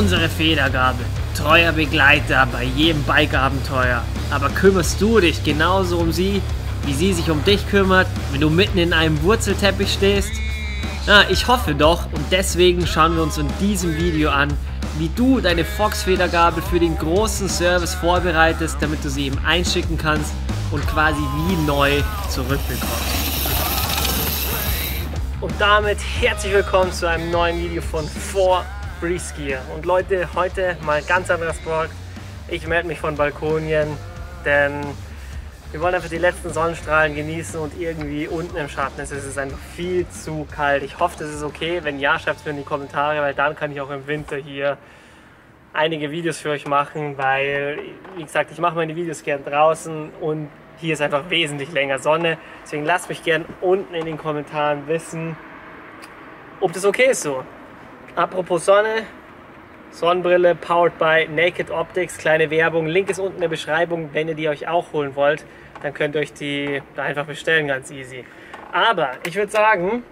unsere Federgabel. Treuer Begleiter bei jedem Bike-Abenteuer. Aber kümmerst du dich genauso um sie, wie sie sich um dich kümmert, wenn du mitten in einem Wurzelteppich stehst? Na, ich hoffe doch, und deswegen schauen wir uns in diesem Video an, wie du deine Fox-Federgabel für den großen Service vorbereitest, damit du sie eben einschicken kannst und quasi wie neu zurückbekommst. Und damit herzlich willkommen zu einem neuen Video von 4freeskier. Und Leute, heute mal ein ganz anderes Vlog. Ich melde mich von Balkonien, denn wir wollen einfach die letzten Sonnenstrahlen genießen und irgendwie unten im Schatten ist es einfach viel zu kalt. Ich hoffe, das ist okay. Wenn ja, schreibt es mir in die Kommentare, weil dann kann ich auch im Winter hier einige Videos für euch machen, weil, wie gesagt, ich mache meine Videos gern draußen und hier ist einfach wesentlich länger Sonne, deswegen lasst mich gerne unten in den Kommentaren wissen, ob das okay ist so. Apropos Sonne, Sonnenbrille powered by Naked Optics, kleine Werbung, Link ist unten in der Beschreibung, wenn ihr die euch auch holen wollt, dann könnt ihr euch die da einfach bestellen, ganz easy. Aber ich würde sagen,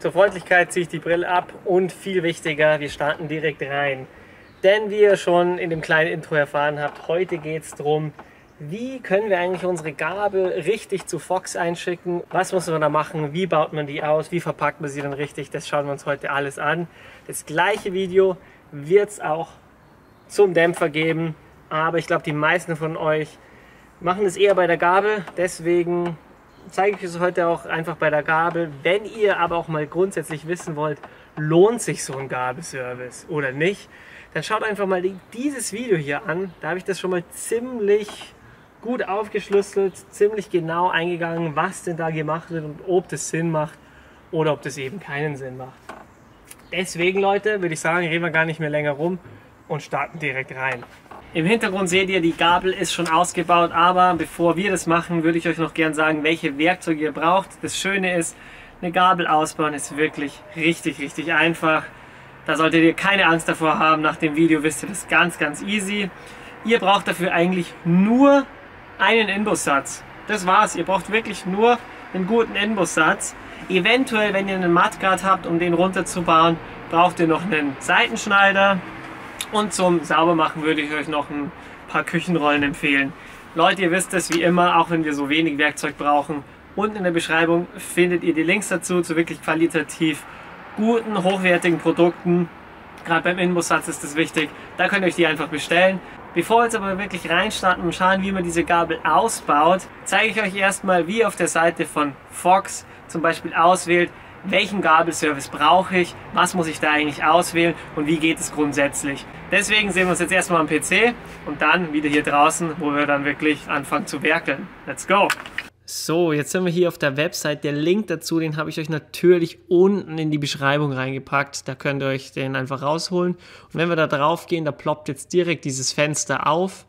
zur Freundlichkeit ziehe ich die Brille ab und viel wichtiger, wir starten direkt rein. Denn wie ihr schon in dem kleinen Intro erfahren habt, heute geht es darum, wie können wir eigentlich unsere Gabel richtig zu Fox einschicken? Was muss man da machen? Wie baut man die aus? Wie verpackt man sie dann richtig? Das schauen wir uns heute alles an. Das gleiche Video wird es auch zum Dämpfer geben, aber ich glaube, die meisten von euch machen es eher bei der Gabel. Deswegen zeige ich es heute auch einfach bei der Gabel. Wenn ihr aber auch mal grundsätzlich wissen wollt, lohnt sich so ein Gabelservice oder nicht, dann schaut einfach mal dieses Video hier an. Da habe ich das schon mal ziemlich gut aufgeschlüsselt, ziemlich genau eingegangen, was denn da gemacht wird und ob das Sinn macht oder ob das eben keinen Sinn macht. Deswegen, Leute, würde ich sagen, reden wir gar nicht mehr länger rum und starten direkt rein. Im Hintergrund seht ihr, die Gabel ist schon ausgebaut, aber bevor wir das machen, würde ich euch noch gern sagen, welche Werkzeuge ihr braucht. Das Schöne ist, eine Gabel ausbauen ist wirklich richtig einfach. Da solltet ihr keine Angst davor haben, nach dem Video wisst ihr das ganz easy. Ihr braucht dafür eigentlich nur einen Inbussatz. Das war's. Ihr braucht wirklich nur einen guten Inbussatz. Eventuell, wenn ihr einen Mudguard habt, um den runterzubauen, braucht ihr noch einen Seitenschneider. Und zum Saubermachen würde ich euch noch ein paar Küchenrollen empfehlen. Leute, ihr wisst es wie immer, auch wenn wir so wenig Werkzeug brauchen. Unten in der Beschreibung findet ihr die Links dazu, zu wirklich qualitativ guten, hochwertigen Produkten. Gerade beim Inbussatz ist das wichtig. Da könnt ihr euch die einfach bestellen. Bevor wir jetzt aber wirklich reinstarten und schauen, wie man diese Gabel ausbaut, zeige ich euch erstmal, wie ihr auf der Seite von Fox zum Beispiel auswählt, welchen Gabelservice brauche ich, was muss ich da eigentlich auswählen und wie geht es grundsätzlich. Deswegen sehen wir uns jetzt erstmal am PC und dann wieder hier draußen, wo wir dann wirklich anfangen zu werkeln. Let's go! So, jetzt sind wir hier auf der Website. Der Link dazu, den habe ich euch natürlich unten in die Beschreibung reingepackt. Da könnt ihr euch den einfach rausholen. Und wenn wir da drauf gehen, da ploppt jetzt direkt dieses Fenster auf,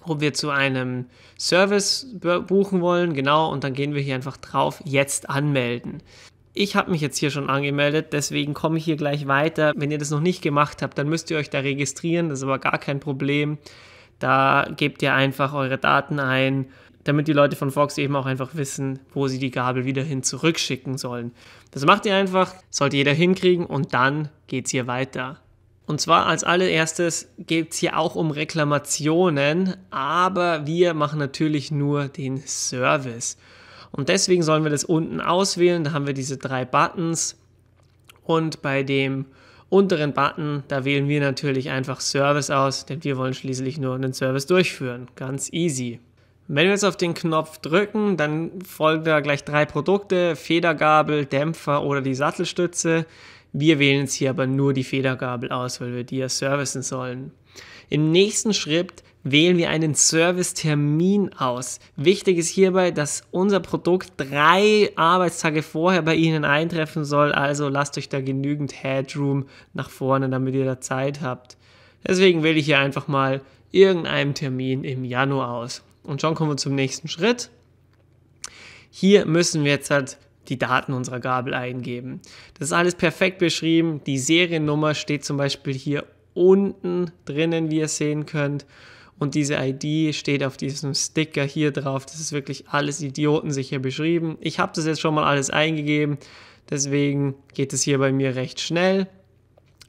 ob wir zu einem Service buchen wollen. Genau, und dann gehen wir hier einfach drauf, jetzt anmelden. Ich habe mich jetzt hier schon angemeldet, deswegen komme ich hier gleich weiter. Wenn ihr das noch nicht gemacht habt, dann müsst ihr euch da registrieren. Das ist aber gar kein Problem. Da gebt ihr einfach eure Daten ein, damit die Leute von Fox eben auch einfach wissen, wo sie die Gabel wieder hin zurückschicken sollen. Das macht ihr einfach, sollte jeder hinkriegen und dann geht's hier weiter. Und zwar als allererstes geht es hier auch um Reklamationen, aber wir machen natürlich nur den Service. Und deswegen sollen wir das unten auswählen, da haben wir diese drei Buttons und bei dem unteren Button, da wählen wir natürlich einfach Service aus, denn wir wollen schließlich nur einen Service durchführen, ganz easy. Wenn wir jetzt auf den Knopf drücken, dann folgen da gleich drei Produkte, Federgabel, Dämpfer oder die Sattelstütze. Wir wählen jetzt hier aber nur die Federgabel aus, weil wir die ja servicen sollen. Im nächsten Schritt wählen wir einen Servicetermin aus. Wichtig ist hierbei, dass unser Produkt 3 Arbeitstage vorher bei Ihnen eintreffen soll, also lasst euch da genügend Headroom nach vorne, damit ihr da Zeit habt. Deswegen wähle ich hier einfach mal irgendeinen Termin im Januar aus. Und schon kommen wir zum nächsten Schritt. Hier müssen wir jetzt halt die Daten unserer Gabel eingeben. Das ist alles perfekt beschrieben. Die Seriennummer steht zum Beispiel hier unten drinnen, wie ihr sehen könnt. Und diese ID steht auf diesem Sticker hier drauf. Das ist wirklich alles idiotensicher beschrieben. Ich habe das jetzt schon mal alles eingegeben. Deswegen geht es hier bei mir recht schnell.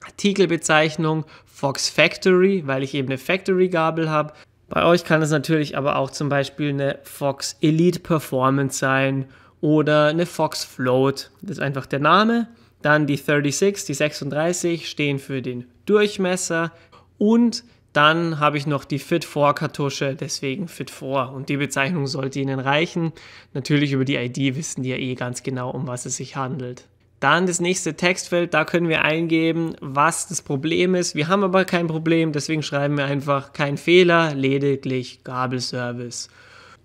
Artikelbezeichnung Fox Factory, weil ich eben eine Factory-Gabel habe. Bei euch kann es natürlich aber auch zum Beispiel eine Fox Elite Performance sein oder eine Fox Float. Das ist einfach der Name. Dann die 36, die 36 stehen für den Durchmesser und dann habe ich noch die Fit4-Kartusche, deswegen Fit4 und die Bezeichnung sollte Ihnen reichen. Natürlich über die ID wissen die ja eh ganz genau, um was es sich handelt. Dann das nächste Textfeld, da können wir eingeben, was das Problem ist. Wir haben aber kein Problem, deswegen schreiben wir einfach kein Fehler, lediglich Gabelservice.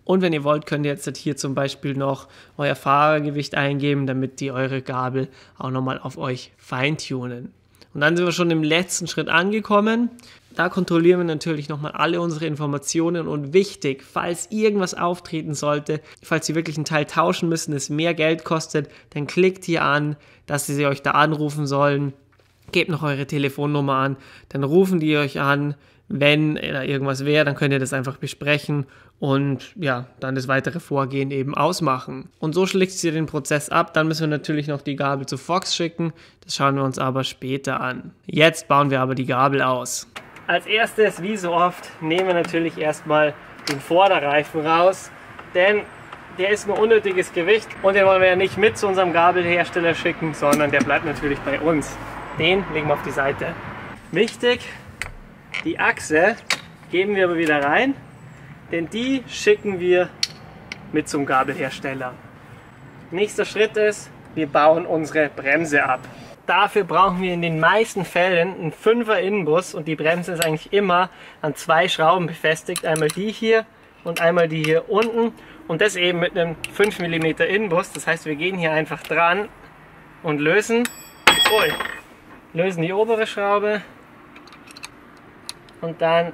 Und wenn ihr wollt, könnt ihr jetzt hier zum Beispiel noch euer Fahrergewicht eingeben, damit die eure Gabel auch nochmal auf euch feintunen. Und dann sind wir schon im letzten Schritt angekommen. Da kontrollieren wir natürlich nochmal alle unsere Informationen und wichtig, falls irgendwas auftreten sollte, falls ihr wirklich einen Teil tauschen müssen, das mehr Geld kostet, dann klickt hier an, dass sie euch da anrufen sollen. Gebt noch eure Telefonnummer an, dann rufen die euch an. Wenn da irgendwas wäre, dann könnt ihr das einfach besprechen und ja, dann das weitere Vorgehen eben ausmachen. Und so schließt ihr den Prozess ab. Dann müssen wir natürlich noch die Gabel zu Fox schicken. Das schauen wir uns aber später an. Jetzt bauen wir aber die Gabel aus. Als erstes, wie so oft, nehmen wir natürlich erstmal den Vorderreifen raus, denn der ist nur unnötiges Gewicht und den wollen wir ja nicht mit zu unserem Gabelhersteller schicken, sondern der bleibt natürlich bei uns. Den legen wir auf die Seite. Wichtig, die Achse geben wir aber wieder rein, denn die schicken wir mit zum Gabelhersteller. Nächster Schritt ist, wir bauen unsere Bremse ab. Dafür brauchen wir in den meisten Fällen einen 5er Innenbus und die Bremse ist eigentlich immer an zwei Schrauben befestigt. Einmal die hier und einmal die hier unten und das eben mit einem 5 mm Innenbus. Das heißt, wir gehen hier einfach dran und lösen. Ui. Lösen die obere Schraube und dann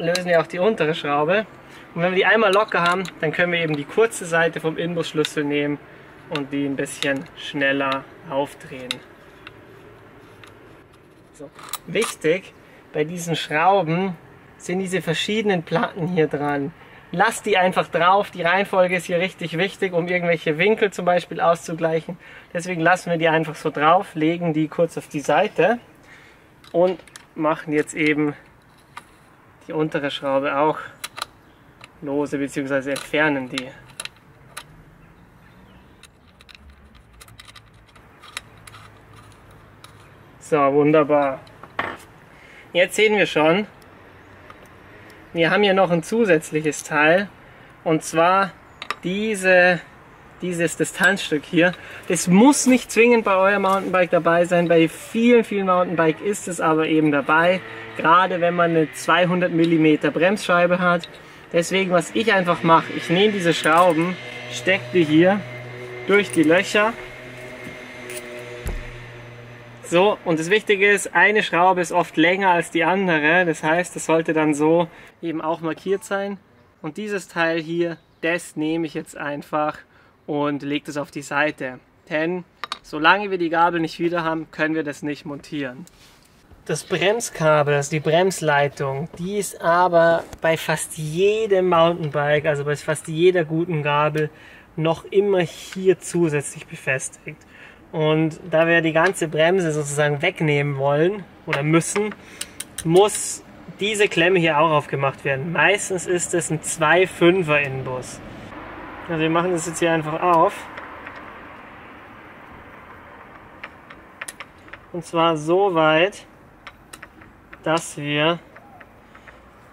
lösen wir auch die untere Schraube. Und wenn wir die einmal locker haben, dann können wir eben die kurze Seite vom Innenbusschlüssel nehmen und die ein bisschen schneller aufdrehen. So. Wichtig bei diesen Schrauben sind diese verschiedenen Platten hier dran. Lasst die einfach drauf, die Reihenfolge ist hier richtig wichtig, um irgendwelche Winkel zum Beispiel auszugleichen. Deswegen lassen wir die einfach so drauf, legen die kurz auf die Seite und machen jetzt eben die untere Schraube auch lose bzw. entfernen die. So, wunderbar. Jetzt sehen wir schon, wir haben hier noch ein zusätzliches Teil und zwar dieses Distanzstück hier. Das muss nicht zwingend bei eurem Mountainbike dabei sein, bei vielen Mountainbike ist es aber eben dabei, gerade wenn man eine 200 mm Bremsscheibe hat. Deswegen, was ich einfach mache, ich nehme diese Schrauben, stecke die hier durch die Löcher. So, und das Wichtige ist, eine Schraube ist oft länger als die andere, das heißt, das sollte dann so eben auch markiert sein. Und dieses Teil hier, das nehme ich jetzt einfach und lege das auf die Seite. Denn solange wir die Gabel nicht wieder haben, können wir das nicht montieren. Das Bremskabel, also die Bremsleitung, die ist aber bei fast jedem Mountainbike, also bei fast jeder guten Gabel, noch immer hier zusätzlich befestigt. Und da wir die ganze Bremse sozusagen wegnehmen wollen oder müssen, muss diese Klemme hier auch aufgemacht werden. Meistens ist es ein 2,5er Innenbus. Also wir machen das jetzt hier einfach auf. Und zwar so weit, dass wir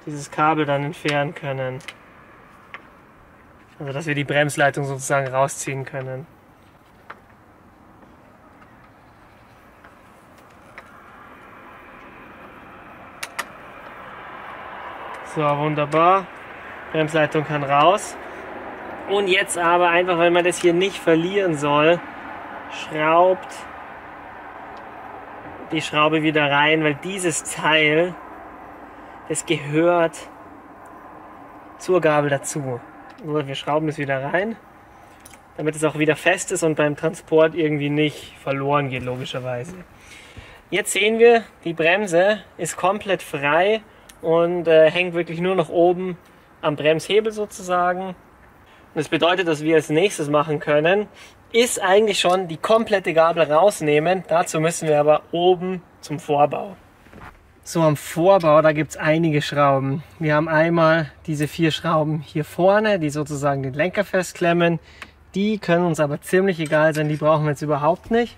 dieses Kabel dann entfernen können. Also dass wir die Bremsleitung sozusagen rausziehen können. So, wunderbar. Bremsleitung kann raus. Und jetzt aber einfach, weil man das hier nicht verlieren soll, schraubt die Schraube wieder rein, weil dieses Teil, das gehört zur Gabel dazu. So, wir schrauben es wieder rein, damit es auch wieder fest ist und beim Transport irgendwie nicht verloren geht, logischerweise. Jetzt sehen wir, die Bremse ist komplett frei. Und hängt wirklich nur noch oben am Bremshebel sozusagen. Und das bedeutet, dass wir als nächstes machen können, ist eigentlich schon die komplette Gabel rausnehmen. Dazu müssen wir aber oben zum Vorbau. So, am Vorbau, da gibt es einige Schrauben. Wir haben einmal diese 4 Schrauben hier vorne, die sozusagen den Lenker festklemmen. Die können uns aber ziemlich egal sein, die brauchen wir jetzt überhaupt nicht.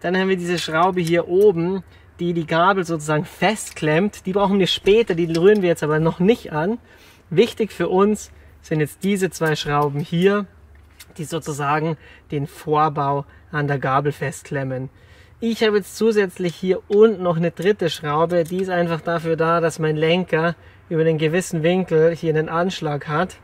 Dann haben wir diese Schraube hier oben, die die Gabel sozusagen festklemmt. Die brauchen wir später, die rühren wir jetzt aber noch nicht an. Wichtig für uns sind jetzt diese 2 Schrauben hier, die sozusagen den Vorbau an der Gabel festklemmen. Ich habe jetzt zusätzlich hier unten noch eine 3. Schraube, die ist einfach dafür da, dass mein Lenker über einen gewissen Winkel hier einen Anschlag hat.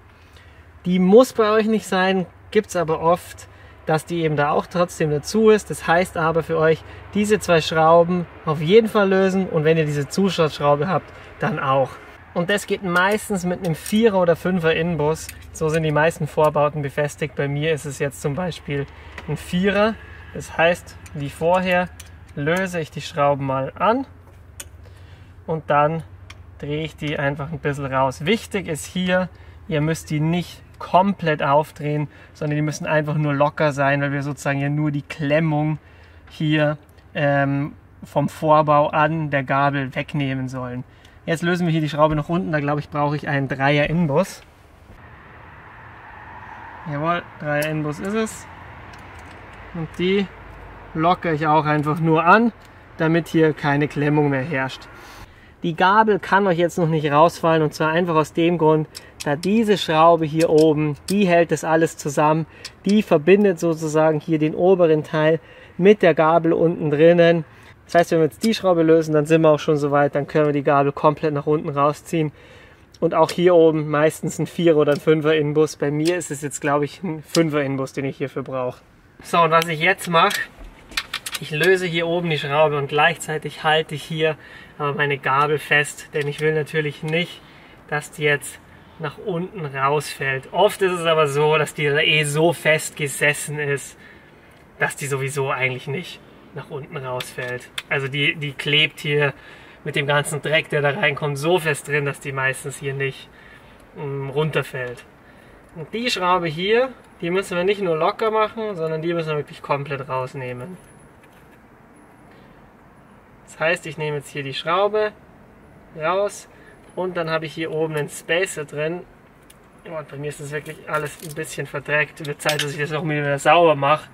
Die muss bei euch nicht sein, gibt es aber oft, dass die eben da auch trotzdem dazu ist. Das heißt aber für euch, diese 2 Schrauben auf jeden Fall lösen und wenn ihr diese Zusatzschraube habt, dann auch. Und das geht meistens mit einem 4er oder 5er Innenbus. So sind die meisten Vorbauten befestigt. Bei mir ist es jetzt zum Beispiel ein 4er. Das heißt, wie vorher, löse ich die Schrauben mal an und dann drehe ich die einfach ein bisschen raus. Wichtig ist hier, ihr müsst die nicht komplett aufdrehen, sondern die müssen einfach nur locker sein, weil wir sozusagen ja nur die Klemmung hier vom Vorbau an der Gabel wegnehmen sollen. Jetzt lösen wir hier die Schraube nach unten, da glaube ich, brauche ich einen 3er Inbus. Jawohl, 3er Inbus ist es. Und die lockere ich auch einfach nur an, damit hier keine Klemmung mehr herrscht. Die Gabel kann euch jetzt noch nicht rausfallen und zwar einfach aus dem Grund, da diese Schraube hier oben, die hält das alles zusammen, die verbindet sozusagen hier den oberen Teil mit der Gabel unten drinnen. Das heißt, wenn wir jetzt die Schraube lösen, dann sind wir auch schon soweit, dann können wir die Gabel komplett nach unten rausziehen. Und auch hier oben meistens ein 4er oder ein 5er Inbus. Bei mir ist es jetzt, glaube ich, ein 5er Inbus, den ich hierfür brauche. So, und was ich jetzt mache, ich löse hier oben die Schraube und gleichzeitig halte ich hier meine Gabel fest, denn ich will natürlich nicht, dass die jetzt nach unten rausfällt. Oft ist es aber so, dass die so fest gesessen ist, dass die sowieso eigentlich nicht nach unten rausfällt. Also die klebt hier mit dem ganzen Dreck, der da reinkommt, so fest drin, dass die meistens hier nicht runterfällt. Und die Schraube hier, die müssen wir nicht nur locker machen, sondern die müssen wir wirklich komplett rausnehmen. Das heißt, ich nehme jetzt hier die Schraube raus und dann habe ich hier oben einen Spacer drin. Und bei mir ist das wirklich alles ein bisschen verdreckt. Wird Zeit, dass ich das auch wieder sauber mache.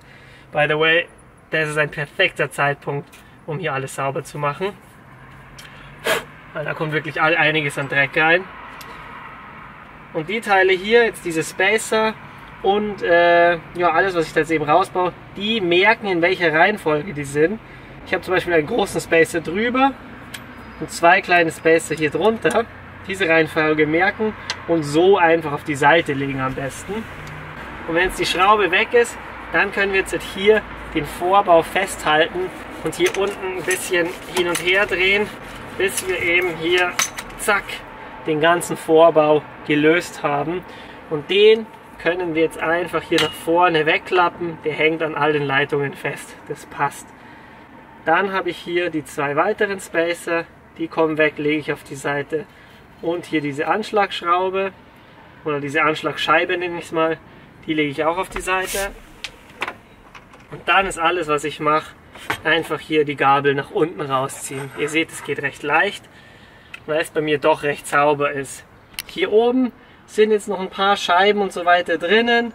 By the way, das ist ein perfekter Zeitpunkt, um hier alles sauber zu machen. Weil da kommt wirklich einiges an Dreck rein. Und die Teile hier, jetzt diese Spacer und ja, alles, was ich da jetzt eben rausbaue, die merken, in welcher Reihenfolge die sind. Ich habe zum Beispiel einen großen Spacer drüber und 2 kleine Spacer hier drunter. Diese Reihenfolge merken und so einfach auf die Seite legen am besten. Und wenn jetzt die Schraube weg ist, dann können wir jetzt hier den Vorbau festhalten und hier unten ein bisschen hin und her drehen, bis wir eben hier, zack, den ganzen Vorbau gelöst haben. Und den können wir jetzt einfach hier nach vorne wegklappen. Der hängt an allen Leitungen fest. Das passt. Dann habe ich hier die 2 weiteren Spacer. Die kommen weg, lege ich auf die Seite. Und hier diese Anschlagschraube oder diese Anschlagscheibe nenne ich es mal. Die lege ich auch auf die Seite. Und dann ist alles, was ich mache, einfach hier die Gabel nach unten rausziehen. Ihr seht, es geht recht leicht, weil es bei mir doch recht sauber ist. Hier oben sind jetzt noch ein paar Scheiben und so weiter drinnen.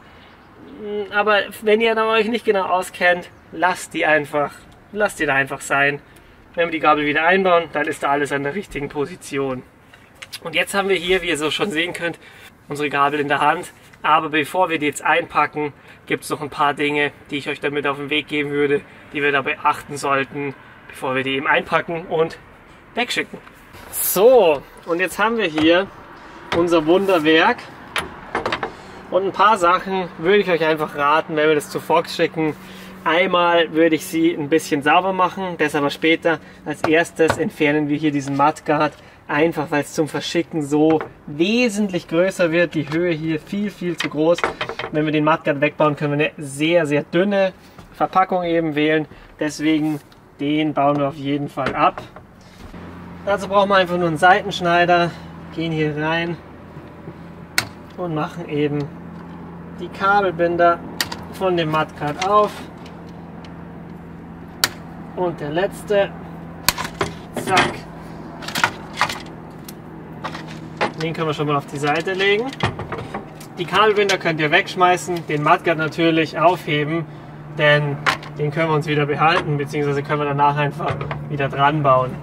Aber wenn ihr da euch nicht genau auskennt, lasst die da einfach sein. Wenn wir die Gabel wieder einbauen, dann ist da alles an der richtigen Position. Und jetzt haben wir hier, wie ihr so schon sehen könnt, unsere Gabel in der Hand. Aber bevor wir die jetzt einpacken, gibt es noch ein paar Dinge, die ich euch damit auf den Weg geben würde, die wir dabei achten sollten, bevor wir die eben einpacken und wegschicken. So, und jetzt haben wir hier unser Wunderwerk. Und ein paar Sachen würde ich euch einfach raten, wenn wir das zu Fox schicken. Einmal würde ich sie ein bisschen sauber machen, das aber später. Als erstes entfernen wir hier diesen Mudguard, einfach weil es zum Verschicken so wesentlich größer wird. Die Höhe hier viel, viel zu groß. Wenn wir den Mudguard wegbauen, können wir eine sehr, sehr dünne Verpackung eben wählen. Deswegen, den bauen wir auf jeden Fall ab. Dazu brauchen wir einfach nur einen Seitenschneider. Gehen hier rein und machen eben die Kabelbinder von dem Mudguard auf. Und der letzte Zack. Den können wir schon mal auf die Seite legen. Die Kabelbinder könnt ihr wegschmeißen, den Mudguard natürlich aufheben, denn den können wir uns wieder behalten, beziehungsweise können wir danach einfach wieder dran bauen.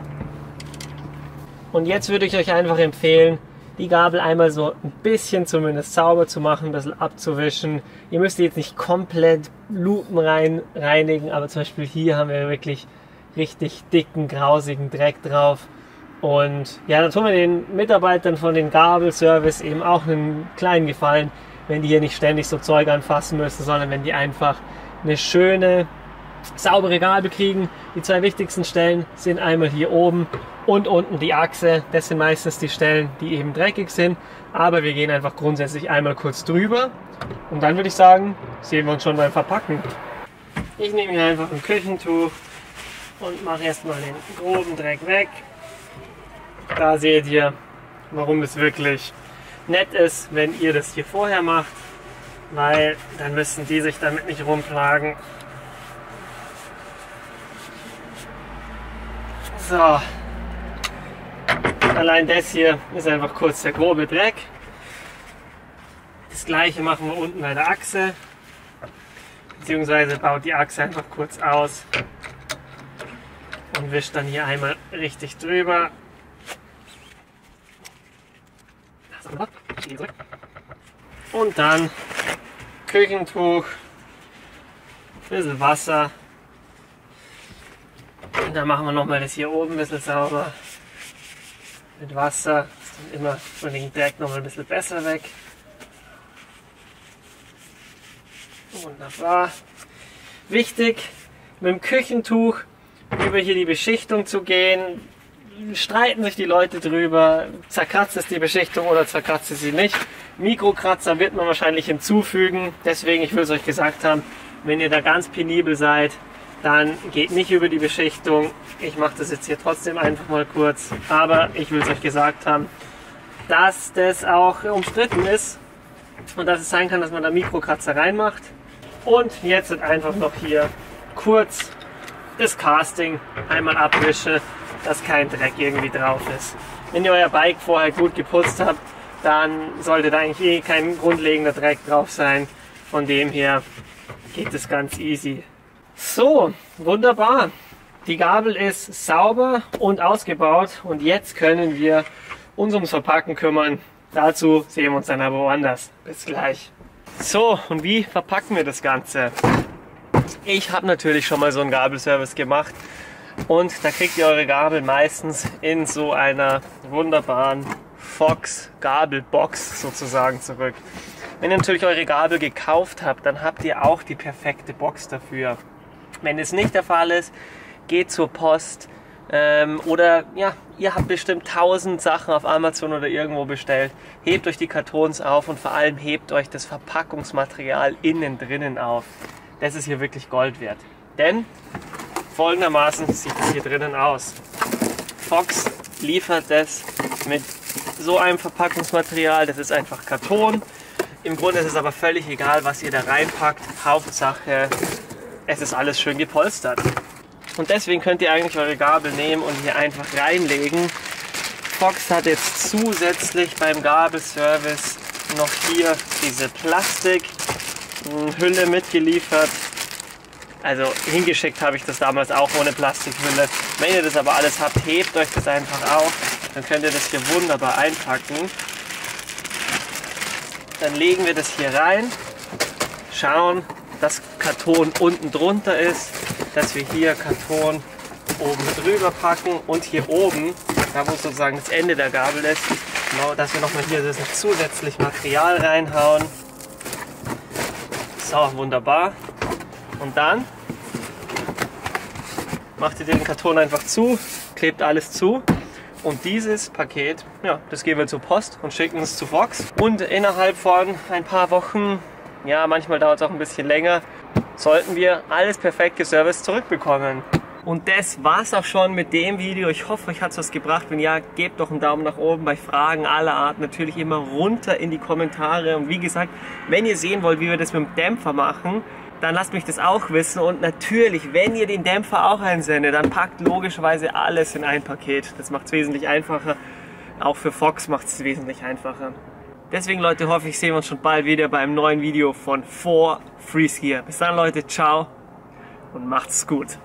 Und jetzt würde ich euch einfach empfehlen, die Gabel einmal so ein bisschen zumindest sauber zu machen, ein bisschen abzuwischen. Ihr müsst die jetzt nicht komplett Lupen rein reinigen, aber zum Beispiel hier haben wir wirklich richtig dicken, grausigen Dreck drauf. Und ja, da tun wir den Mitarbeitern von den Gabelservice eben auch einen kleinen Gefallen, wenn die hier nicht ständig so Zeug anfassen müssen, sondern wenn die einfach eine schöne, saubere Gabel kriegen. Die zwei wichtigsten Stellen sind einmal hier oben und unten die Achse. Das sind meistens die Stellen, die eben dreckig sind. Aber wir gehen einfach grundsätzlich einmal kurz drüber. Und dann würde ich sagen, sehen wir uns schon beim Verpacken. Ich nehme hier einfach ein Küchentuch und mache erstmal den groben Dreck weg. Da seht ihr, warum es wirklich nett ist, wenn ihr das hier vorher macht, weil dann müssen die sich damit nicht rumplagen. So, allein das hier ist einfach kurz der grobe Dreck. Das gleiche machen wir unten bei der Achse, beziehungsweise baut die Achse einfach kurz aus und wischt dann hier einmal richtig drüber. Und dann Küchentuch, ein bisschen Wasser. Und dann machen wir nochmal das hier oben ein bisschen sauber. Mit Wasser ist dann immer von dem Dreck nochmal ein bisschen besser weg. Wunderbar. Wichtig, mit dem Küchentuch über hier die Beschichtung zu gehen. Streiten sich die Leute drüber, zerkratzt es die Beschichtung oder zerkratzt es sie nicht. Mikrokratzer wird man wahrscheinlich hinzufügen, deswegen, ich will es euch gesagt haben, wenn ihr da ganz penibel seid, dann geht nicht über die Beschichtung. Ich mache das jetzt hier trotzdem einfach mal kurz, aber ich will es euch gesagt haben, dass das auch umstritten ist und dass es sein kann, dass man da Mikrokratzer reinmacht. Und jetzt wird einfach noch hier kurz das Casting einmal abwische, dass kein Dreck irgendwie drauf ist. Wenn ihr euer Bike vorher gut geputzt habt, dann sollte da eigentlich eh kein grundlegender Dreck drauf sein. Von dem her geht es ganz easy. So, wunderbar. Die Gabel ist sauber und ausgebaut und jetzt können wir uns ums Verpacken kümmern. Dazu sehen wir uns dann aber woanders. Bis gleich. So, und wie verpacken wir das Ganze? Ich habe natürlich schon mal so einen Gabelservice gemacht. Und da kriegt ihr eure Gabel meistens in so einer wunderbaren Fox Gabelbox sozusagen zurück. Wenn ihr natürlich eure Gabel gekauft habt, dann habt ihr auch die perfekte Box dafür. Wenn es nicht der Fall ist, geht zur Post oder ja, ihr habt bestimmt 1000 Sachen auf Amazon oder irgendwo bestellt. Hebt euch die Kartons auf und vor allem hebt euch das Verpackungsmaterial innen drinnen auf. Das ist hier wirklich Gold wert, denn folgendermaßen sieht es hier drinnen aus. Fox liefert das mit so einem Verpackungsmaterial, das ist einfach Karton. Im Grunde ist es aber völlig egal, was ihr da reinpackt. Hauptsache, es ist alles schön gepolstert. Und deswegen könnt ihr eigentlich eure Gabel nehmen und hier einfach reinlegen. Fox hat jetzt zusätzlich beim Gabelservice noch hier diese Plastikhülle mitgeliefert. Also hingeschickt habe ich das damals auch ohne Plastikhülle. Wenn ihr das aber alles habt, hebt euch das einfach auf. Dann könnt ihr das hier wunderbar einpacken. Dann legen wir das hier rein. Schauen, dass Karton unten drunter ist. Dass wir hier Karton oben drüber packen. Und hier oben, da wo sozusagen das Ende der Gabel ist, genau, dass wir nochmal hier das zusätzliche Material reinhauen. So, wunderbar. Und dann macht ihr den Karton einfach zu, klebt alles zu und dieses Paket, ja, das geben wir zur Post und schicken es zu Fox. Und innerhalb von ein paar Wochen, ja, manchmal dauert es auch ein bisschen länger, sollten wir alles perfekt geserviced zurückbekommen. Und das war's auch schon mit dem Video. Ich hoffe, euch hat's was gebracht. Wenn ja, gebt doch einen Daumen nach oben. Bei Fragen aller Art natürlich immer runter in die Kommentare. Und wie gesagt, wenn ihr sehen wollt, wie wir das mit dem Dämpfer machen, dann lasst mich das auch wissen. Und natürlich, wenn ihr den Dämpfer auch einsendet, dann packt logischerweise alles in ein Paket. Das macht es wesentlich einfacher. Auch für Fox macht es wesentlich einfacher. Deswegen, Leute, hoffe ich, sehen wir uns schon bald wieder bei einem neuen Video von 4freeskier. Bis dann, Leute, ciao und macht's gut.